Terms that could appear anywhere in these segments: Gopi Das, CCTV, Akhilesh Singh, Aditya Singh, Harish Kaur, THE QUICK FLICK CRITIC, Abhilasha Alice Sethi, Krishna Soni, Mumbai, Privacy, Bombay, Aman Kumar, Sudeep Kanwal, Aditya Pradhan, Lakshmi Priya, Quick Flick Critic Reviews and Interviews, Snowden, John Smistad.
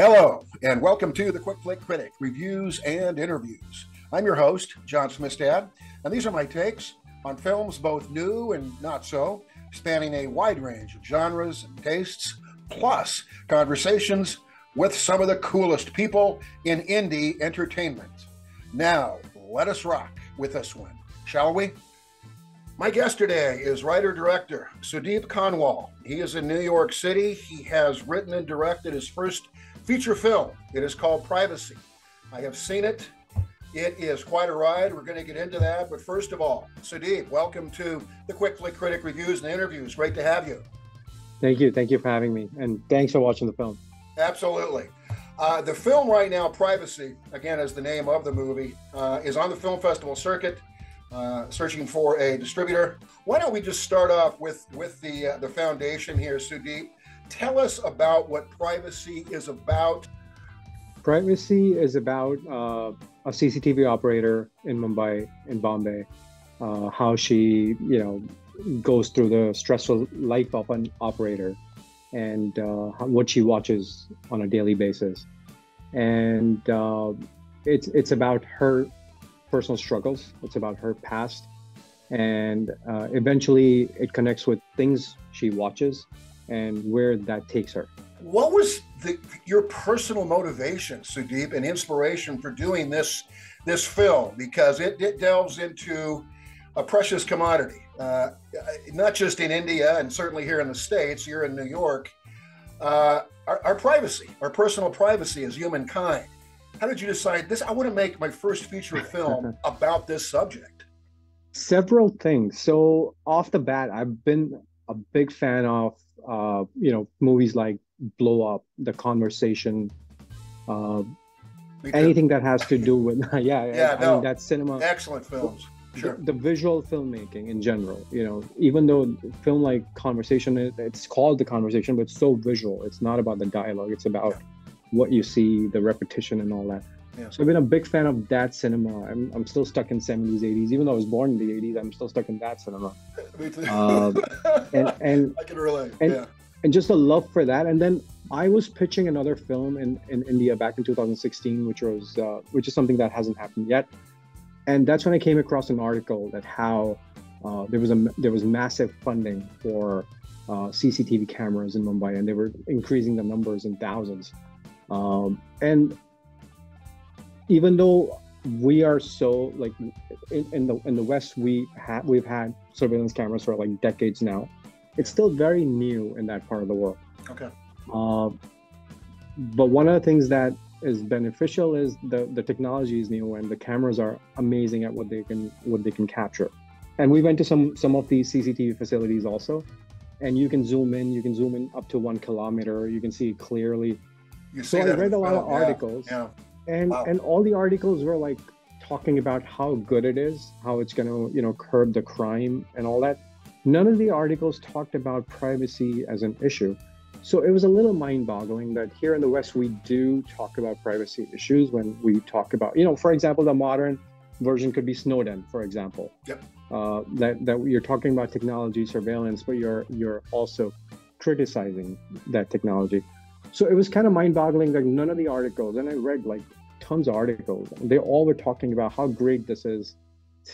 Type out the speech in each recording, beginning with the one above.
Hello, and welcome to the Quick Flick Critic Reviews and Interviews. I'm your host, John Smistad, and these are my takes on films both new and not so, spanning a wide range of genres and tastes, plus conversations with some of the coolest people in indie entertainment. Now, let us rock with this one, shall we? My guest today is writer-director Sudeep Kanwal. He is in New York City. He has written and directed his first feature film. It is called Privacy. I have seen it. It is quite a ride. We're going to get into that. But first of all, Sudeep, welcome to the Quick Flick Critic Reviews and Interviews. Great to have you. Thank you. Thank you for having me. And thanks for watching the film. Absolutely. The film right now, Privacy, again, is the name of the movie, is on the film festival circuit. Searching for a distributor. Why don't we just start off with the foundation here, Sudeep? Tell us about what Privacy is about. Privacy is about a CCTV operator in Mumbai, in Bombay, how she, goes through the stressful life of an operator and what she watches on a daily basis. And it's about her personal struggles. It's about her past, and eventually it connects with things she watches and where that takes her. What was your personal motivation, Sudeep, and inspiration for doing this film? Because it delves into a precious commodity, not just in India and certainly here in the States. You're in New York. Our privacy, our personal privacy as humankind. How did you decide this? I want to make my first feature film about this subject. Several things. So off the bat, I've been a big fan of, movies like Blow Up, The Conversation, anything that has to do with, I mean, that's cinema. Excellent films. Sure. The visual filmmaking in general, even though film like Conversation, it's called The Conversation, but it's so visual. It's not about the dialogue. It's about what you see, the repetition and all that. Yeah. So I've been a big fan of that cinema. I'm still stuck in 70s, 80s. Even though I was born in the 80s, I'm still stuck in that cinema. Me too. And I can relate. And just a love for that. And then I was pitching another film in India back in 2016, which is something that hasn't happened yet. And that's when I came across an article that how there was massive funding for CCTV cameras in Mumbai, and they were increasing the numbers in thousands. And even though we are so in the West, we've had surveillance cameras for like decades now, it's still very new in that part of the world. Okay. But one of the things that is beneficial is the technology is new and the cameras are amazing at what they can capture. And we went to some of these CCTV facilities also, and you can zoom in up to 1 kilometer. You can see clearly. So I read a lot of articles, and all the articles were like talking about how good it is, how it's going to curb the crime and all that. None of the articles talked about privacy as an issue. So it was a little mind-boggling that here in the West we do talk about privacy issues when we talk about, for example, the modern version could be Snowden, for example. Yep. That you're talking about technology surveillance, but you're also criticizing that technology. So it was kind of mind-boggling that none of the articles, and I read like tons of articles, they all were talking about how great this is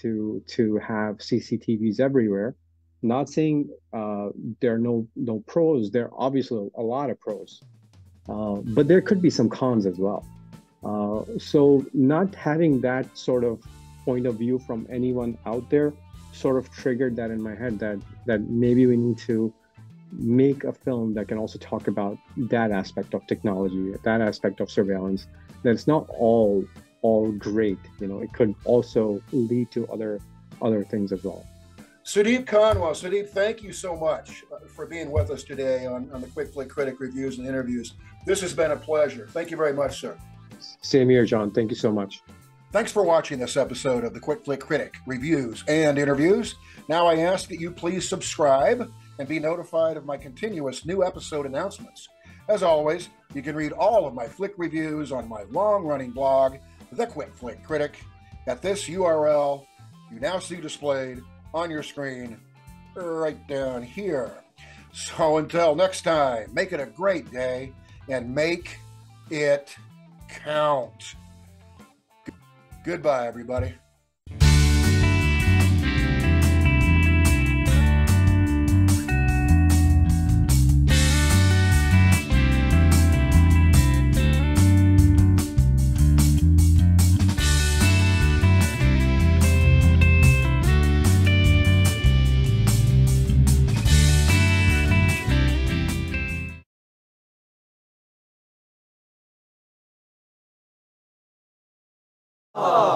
to have CCTVs everywhere. Not saying there are no pros, there are obviously a lot of pros, but there could be some cons as well. So not having that sort of point of view from anyone out there sort of triggered that in my head that maybe we need to make a film that can also talk about that aspect of technology, that aspect of surveillance, that it's not all great. It could also lead to other things as well. Sudeep Kanwal. Sudeep, thank you so much for being with us today on the Quick Flick Critic Reviews and Interviews. This has been a pleasure. Thank you very much, sir. Same here, John. Thank you so much. Thanks for watching this episode of the Quick Flick Critic Reviews and Interviews. Now I ask that you please subscribe and be notified of my continuous new episode announcements. As always, you can read all of my flick reviews on my long-running blog, The Quick Flick Critic, at this URL you now see displayed on your screen right down here. So until next time, make it a great day and make it count. Goodbye, everybody. Oh.